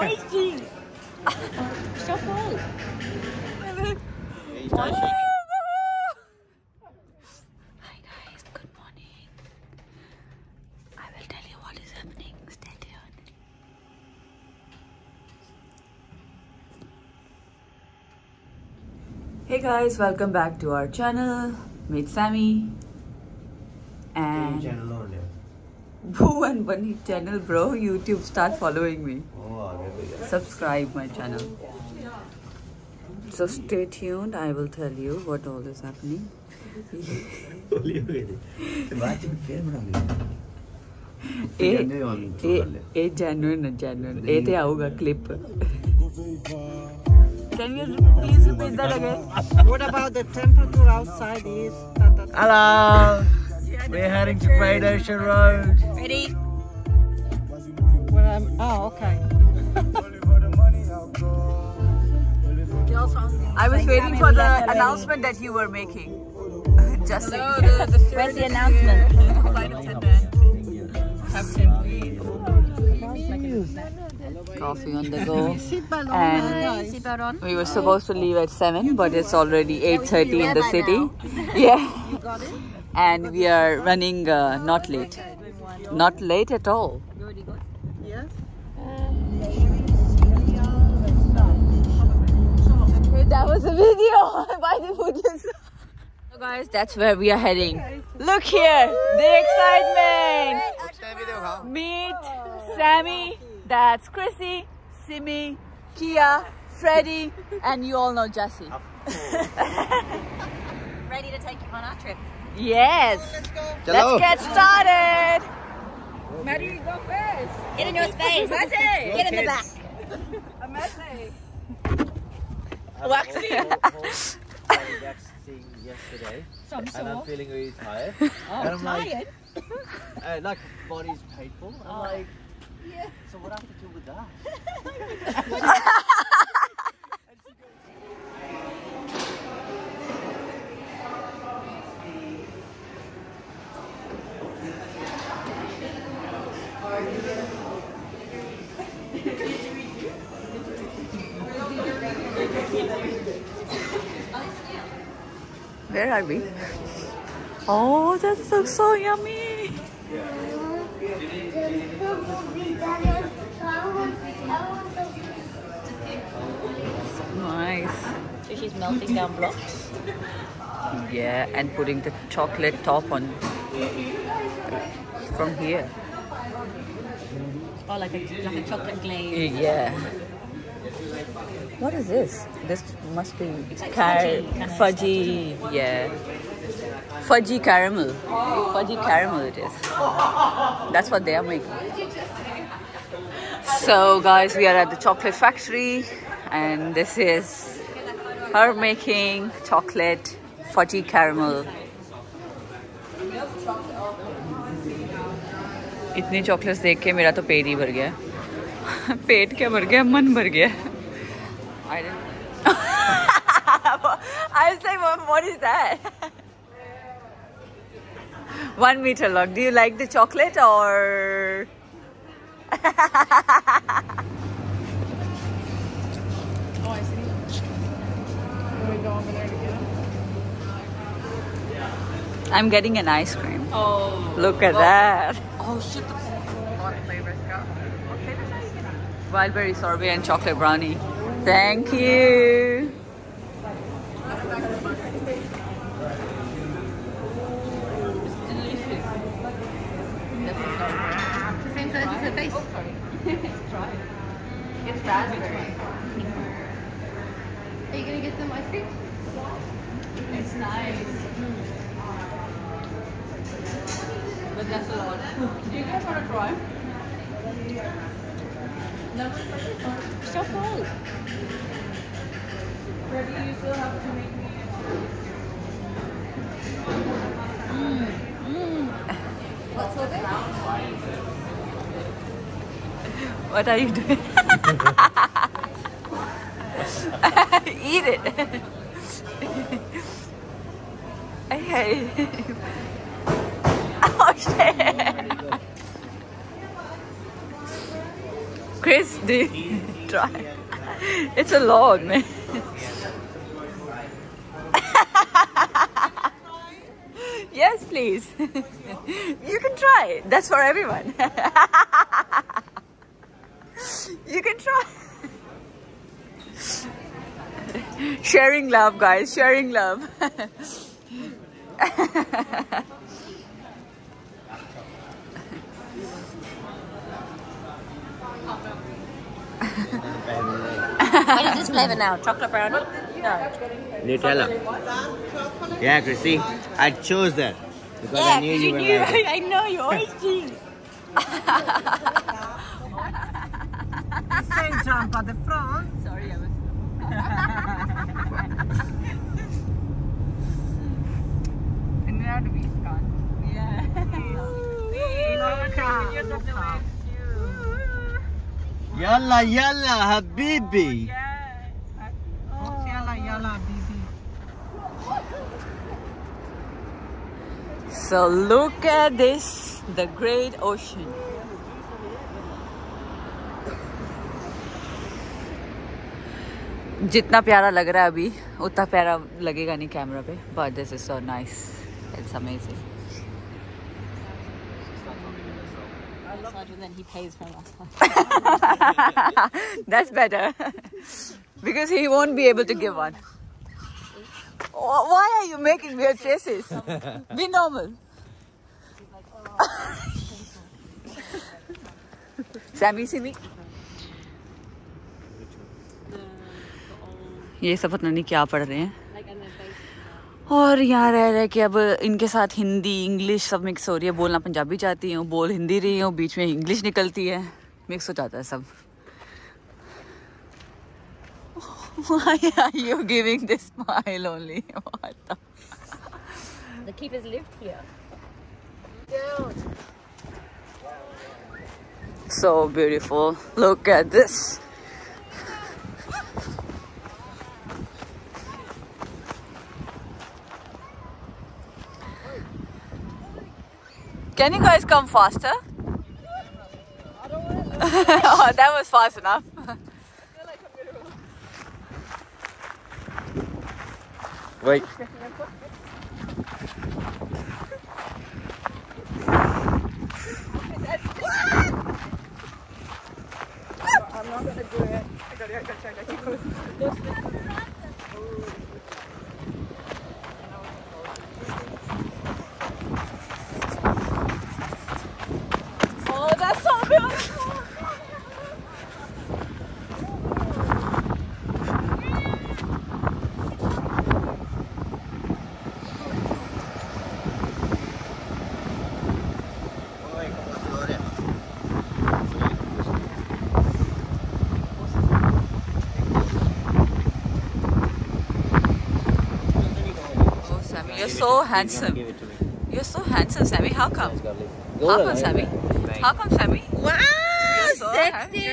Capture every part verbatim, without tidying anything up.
Nice jeans. So cool. Hi guys, good morning. I will tell you what is happening. Stay tuned. Hey guys, welcome back to our channel. Meet Sammy and channel Boo and Bunny channel, bro. YouTube, start following me. Subscribe my channel. So stay tuned. I will tell you what all is happening. A genuine, genuine. A te aauga clip. Can you please repeat that again? What about the temperature outside is? Hello. We're heading to Great Ocean Road. Ready? Well, I'm, oh, okay. I was waiting for the announcement that you were making. Just hello, the, the where's the announcement? Captain, coffee on the go. And we were supposed to leave at seven, but it's already eight thirty in the city. Yeah. And we are running uh, not late. Not late at all. That was a video. Why did we just... So guys, that's where we are heading. Look here, the excitement. Meet Sammy. That's Chrissy, Simi, Kia, Freddie, and you all know Jessie. Ready to take you on our trip. Yes. Let's go. Let's get started. Maddie, you go first. Get in your space. Get in the back. Amazing. Waxing. Waxing yesterday, Some and I'm feeling really tired. Oh, and I'm tired? Like, uh, like body's painful. I'm oh. like, yeah. So what do I have to do with that? Where are we? Oh, that looks so yummy! Nice. So she's melting down blocks? Yeah, and putting the chocolate top on from here. Oh, like a, like a chocolate glaze. Yeah. What is this? This must be like fudgy, kind of fudgy, fudgy, yeah. Fudgy caramel. Fudgy caramel it is. That's what they are making. So guys, we are at the chocolate factory and this is her making chocolate fudgy caramel. इतने chocolates देख के मेरा तो पेट ही भर गया. पेट क्या भर गया, मन भर गया. I didn't. I was like, what, what is that? One meter long. Do you like the chocolate or? Oh, I see. Can we go over there together? I'm getting an ice cream. Oh. Look at oh. that. Oh, shit. What flavor is it? What flavor is it? Wildberry sorbet and chocolate brownie. Thank you. It's delicious. It's the same size as her face. Oh, sorry. It's dry. It's raspberry. Are you going to get some ice cream? It's nice. Mm. But that's a lot. Do you guys want to try? No, it's so cold. Freddie, you still have to make me a mm. Mm. What's with it? What are you doing? Eat it. I hate it. Oh shit. Chris, do you try? It's a lot, man. Yes, please. You can try. That's for everyone. You can try. Sharing love, guys. Sharing love. What is this flavor now? Chocolate brownie? No. Nutella. Yeah, Chrissy. I chose that because yeah, I knew you, you were knew. Like I know you always choose. The same jump at the front. Sorry, I was. And now the beach gone. Yeah. Yalla yalla habibi. Yes. Oh. Yalla yalla habibi. So look at this, the Great Ocean. जितना प्यारा लग रहा है अभी उतना प्यारा लगेगा नहीं कैमरा पे but this is so nice it's amazing that's better because he won't be able to give one why are you making weird faces be normal Sammy see me ये सब पता नहीं क्या पढ़ रहे हैं और यहाँ रह रहे कि अब इनके साथ हिंदी इंग्लिश सब मिक्स हो रही है बोलना पंजाबी चाहती हूँ बोल हिंदी रही हूँ बीच में इंग्लिश निकलती है मिक्स हो जाता है सब Why are you giving this smile only? What the fuck? The keepers lived here. So beautiful. Look at this. Can you guys come faster? I don't want to. Oh, that was fast enough. Wait. I'm not gonna do it. I got it. I got it. I got it. You're so handsome. You're so handsome, Sammy. How come? How come, Sammy? How come, Sammy? Wow! You're so sexy!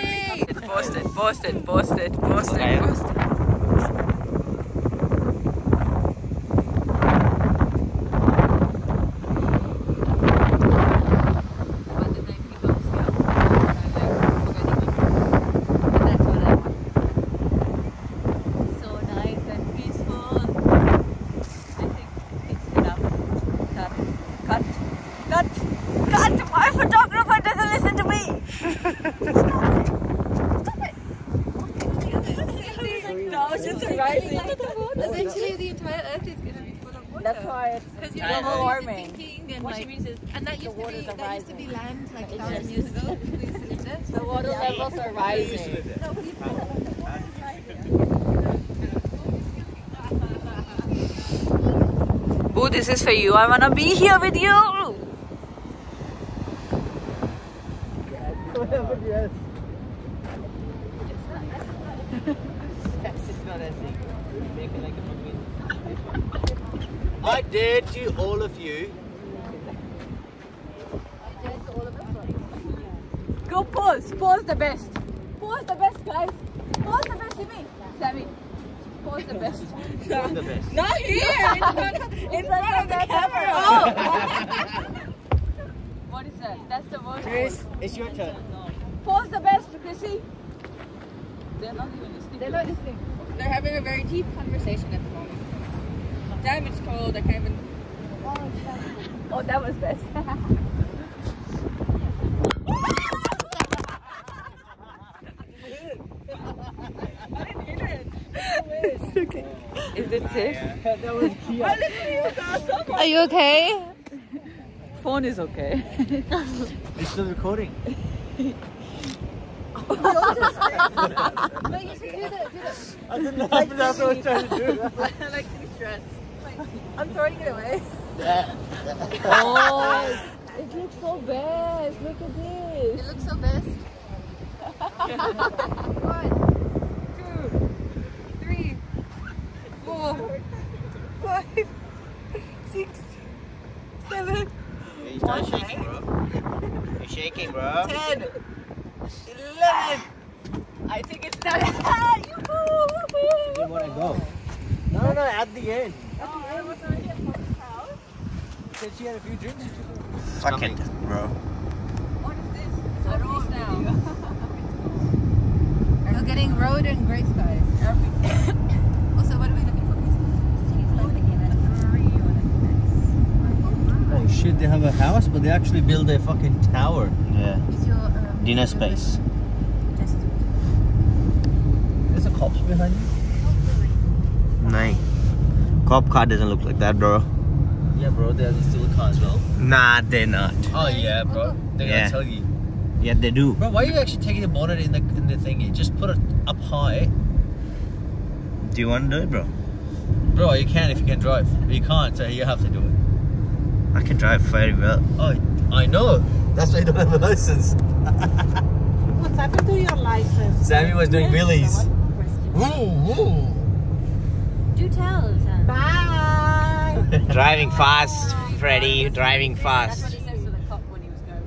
Post it, post it, post it, post it, post it. Boo, this is for you. I want to be here with you. I dare to all of you. I dare to all of us. Go pose. Pose the best. Pose the best, guys. Pose the best, Sammy. Sammy. Pose the best. Pose the best. Not here. In front of the camera. Oh. What is that? That's the worst. Chris, it's your turn. Pose the best, Chrissy. They're not even listening. They're not listening. They're having a very deep conversation at the moment. Damn, it's cold. I can't even. Oh, oh that was best. Okay. Is it safe? That was cute. Are you okay? Phone is okay. It's still recording. No, you should do that. Do that. I didn't know like that's what I was trying to do. I like to be stressed. I'm throwing it away. Oh, it looks so best. Look at this. It looks so best. What? Four, five, six, seven. Hey, start shaking, bro. You're shaking, bro. Ten, eleven. I think it's not. You didn't want to go. No, no, at the end. Oh, I was already at mom's house. Said she had a few drinks. Fuck it, bro. What is this? It's all fish now. We're getting road and grey skies. Also, what are we looking? Oh shit, they have a house, but they actually build a fucking tower. Yeah. Your, uh, dinner space. There's a cops behind you? Nah. Cop car doesn't look like that, bro. Yeah, bro, they are still a car as well. Nah, they're not. Oh yeah, bro. They're yeah. gonna tell you. Yeah, they do. Bro, why are you actually taking the bonnet in the, in the thing? Just put it up high. Do you want to do it, bro? Bro, you can if you can drive. But you can't, so you have to do it. I can drive very well. Oh, I know. That's why you don't have a license. What's happened to your license? Sammy was doing wheelies. Woo, woo. Do tell, Sammy. Bye. Driving Bye. fast, Freddy. Driving fast. That's what he says to the cop when he was going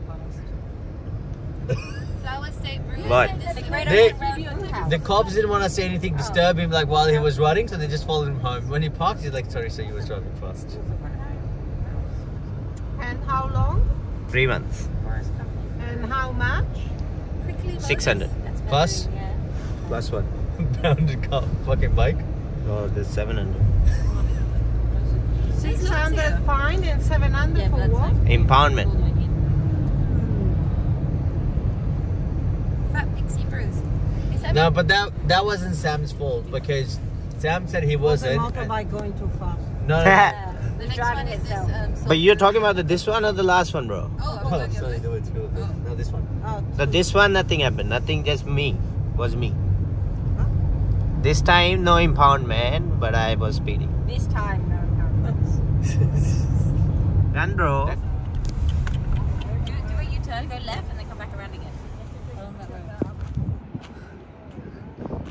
past. Flower State Brewery. What? The, the cops didn't want to say anything, disturb him like while he was running, so they just followed him home. When he parked, he's like, sorry, sir, you were driving fast. And how long? Three months. And how much? Six hundred. Plus? Yeah. Plus what? Bounded car, fucking bike. Oh, there's seven hundred. Six hundred fine and seven hundred yeah, for what? Like impoundment. Mm. Fat pixie bruise. No, but that that wasn't Sam's fault because Sam said he wasn't. Was the motorbike going too fast? No. no, no. The next one is this, um, but you're talking about the this one or the last one, bro? Oh, oh, oh sorry, no, it's cool. Oh. No, this one. Oh, so this one, nothing happened. Nothing, just me. Was me. Huh? This time, no impoundment, but I was speeding. This time, no impoundment. Run, bro. That's... Do, do a U-turn, go left, and then come back around again.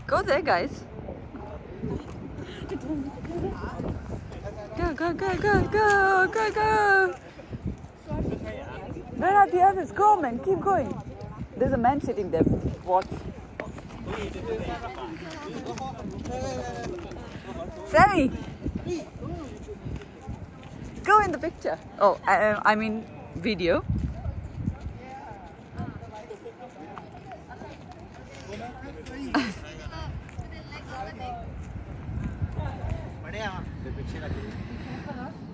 Go there, guys. Go, go, go, go, go, go, go! Where are the others? Go, man, keep going. There's a man sitting there. Watch. Sammy! Go in the picture. Oh, I, I mean video.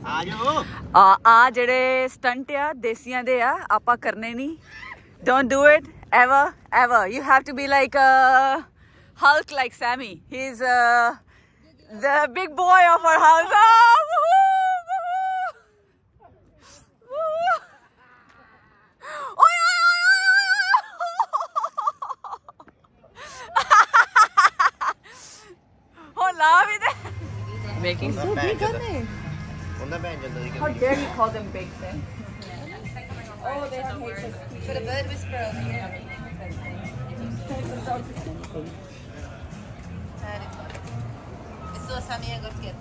आ जड़े stunt या देसियां दे या आपा करने नहीं. Don't do it ever ever. You have to be like a Hulk, like Sammy. He's uh, the big boy of our house. Oh, woohoo, woohoo, woohoo. Oh, yeah. Making so big, aren't they? How dare you call them big then? Oh, they don't hate us. But a bird whisperer over here. It's so sunny, I got scared.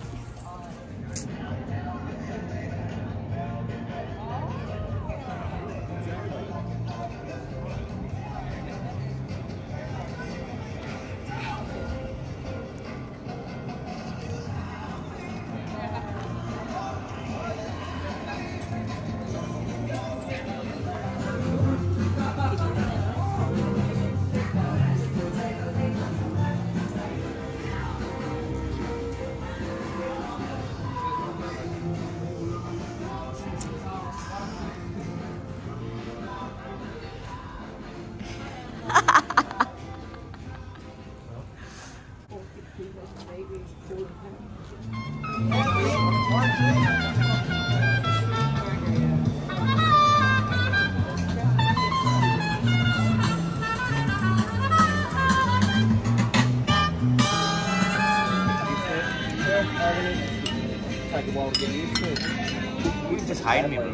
You just hide me, bro.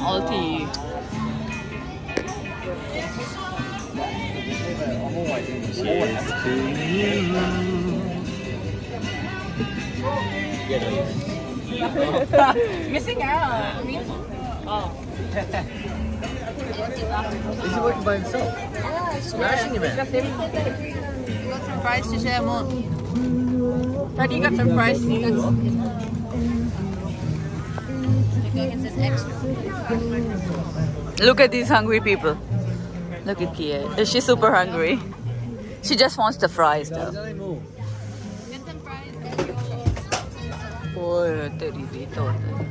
Alti. Missing out. Oh. Is he working by himself? Smashing him in. You got some fries to share more. Daddy, you got some fries. You got some. Look at these hungry people. Look at Kia. She's super hungry. She just wants the fries though. Get some fries. Oh, Daddy, they thought that.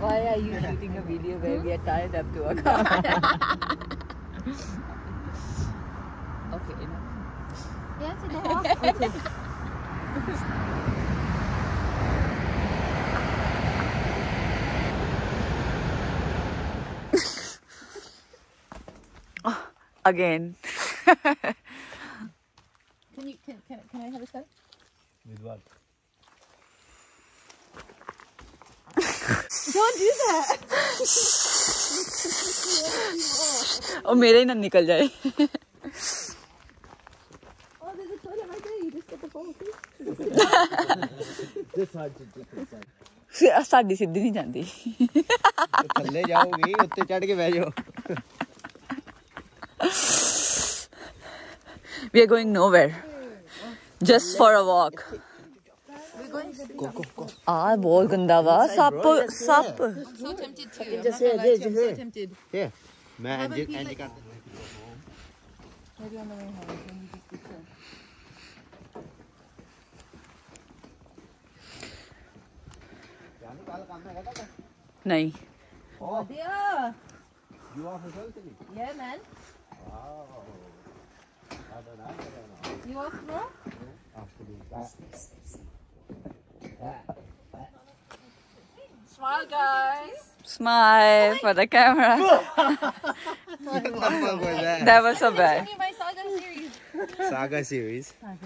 Why are you shooting a video where hmm? we are tied up to a car? Okay, enough. Yes, enough. Okay. Oh, again. Can you can can can I have a shot? With what? Don't do that. Oh, मेरे ही ना निकल जाए. Oh, there's a toilet right there. You just get the phone. This hard to do. This hard to do. This थल्ले जाओगी उत्ते चढ़ के बैठ जाओ. We are going nowhere. Just for a walk. Go, go, go. Ah, bahut ganda va sap sap. So tempted too. I'm just here, here, here. So tempted. Yeah. Man, and you and you got. Maybe on the way home. जाने का काम है क्या? नहीं. Oh dear. You are hustling. Yeah, man. Wow. You are pro? Absolutely. Smile, guys. Smile for the camera. That was so bad. My saga series. Saga series. I'm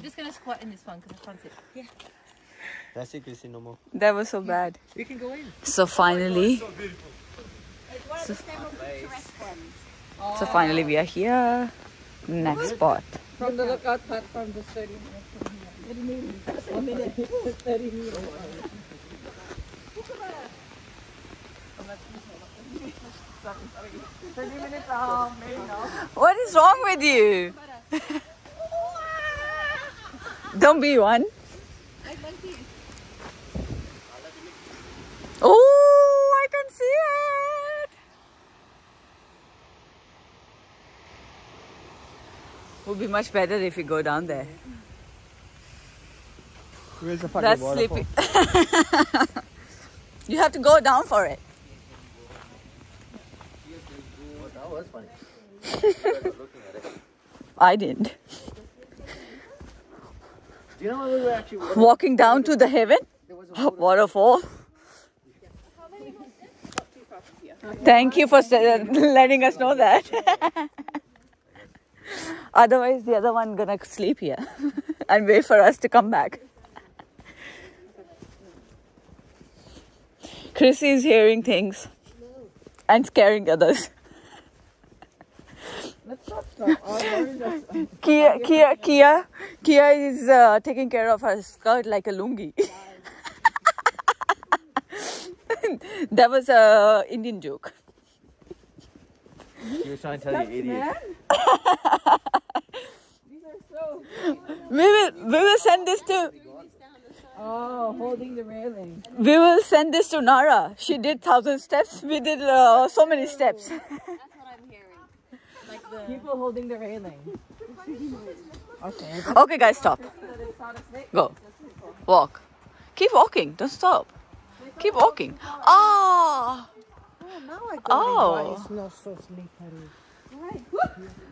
just gonna squat in this one because I can't sit. Yeah. That's it, Christine. No more. That was so bad. You can go in. So finally. So beautiful. It's one of the picturesque ones. So finally, we are here. Next spot. From the lookout platform, the stadium. What is wrong with you? Don't be one. Oh, I can see it. Would be much better if you go down there. Where's the fucking waterfall? That's sleepy. You have to go down for it. I didn't. Do you know we were actually walking, walking down to the heaven? There was a waterfall. Thank you for letting us know that. Otherwise, the other one gonna sleep here and wait for us to come back. Chrissy is hearing things and scaring others. Let's not Kia, Kia, Kia, Kia is uh, taking care of her skirt like a lungi. That was a Indian joke. She was trying to tell you, idiot. These are so. We will, we will send this to. Oh, holding the railing. We will send this to Nara. She did thousand steps. We did uh, so many steps. People holding the railing. Okay. Okay, guys, stop. Go. Walk. Keep walking. Don't stop. Keep walking. Oh. Oh, now I got oh. It. Why it's not so slippery. Right.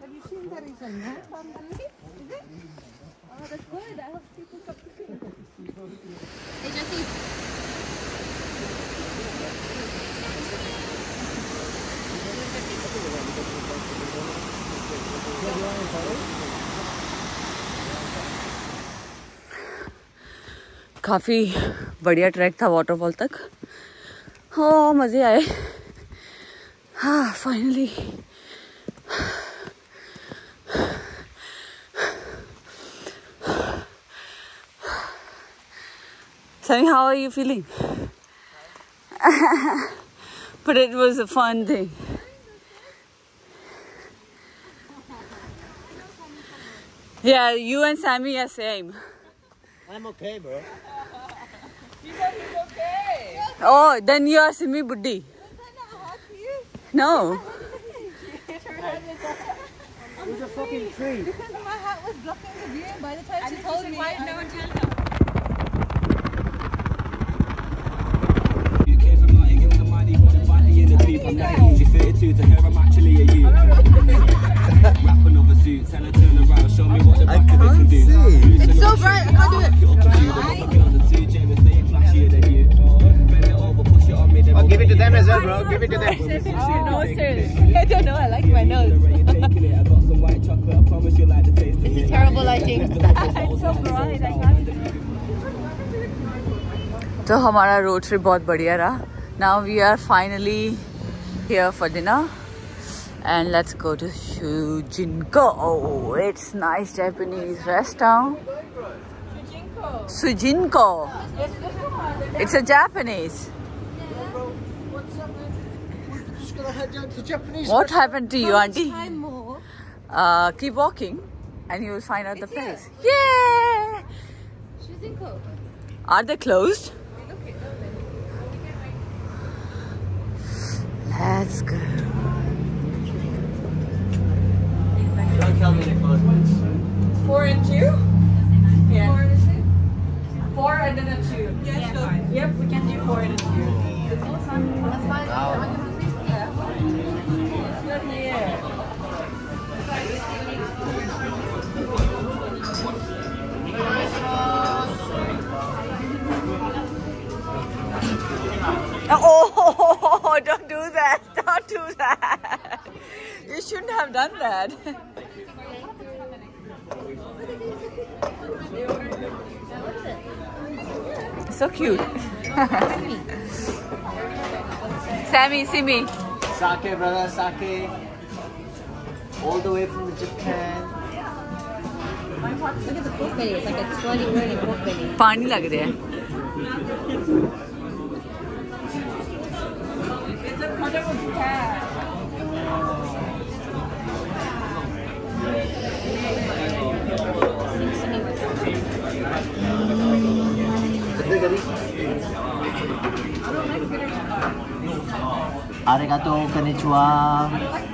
Have you seen that it's a mat underneath? Is it? Oh, that's good. I hope she picks up the feet. Hey, Jesse. काफ़ी बढ़िया track था waterfall तक. हाँ, मज़े आए. हाँ, finally Sammy, how are you feeling? But it was a fun thing. Yeah, you and Sammy are same. I'm okay, bro. He said he's okay. Oh, then you are Simi Buddhi. No. It was a fucking tree. Because my hat was blocking the view, by the time she told me, why no one tell them? You care for my egg and the money, but the body and the people, I'm not easy thirty-two to her, I'm actually a you. Wrap another suit, tell her turn around, show me what the back of it can do. It's so bright, I can't do it. I'll give it to them as well, bro. Give it to them. Oh, I don't know. I like my nose. This is terrible lighting. It's so bright. I can't do it. So, our road trip was very good. Now we are finally here for dinner. And let's go to Shujinko. Oh, it's nice Japanese restaurant. Shujinko. It's a Japanese. What happened to you, auntie? Uh, keep walking and you will find out the place. Yeah! Are they closed? Let's go. Don't tell me they're closed. Four and two? Yeah. Four and then a two. Yes, yeah, so, five. Yep, we can do four and a two. That's fine. Yeah. Oh, don't do that. Don't do that. You shouldn't have done that. So cute. Sammy, see me. Sake, brother, sake. All the way from Japan. Look at the pork belly. It's like a swirly, really pork belly. Pani lag raha hai. It's a product of Japan. Arigato, konnichiwa.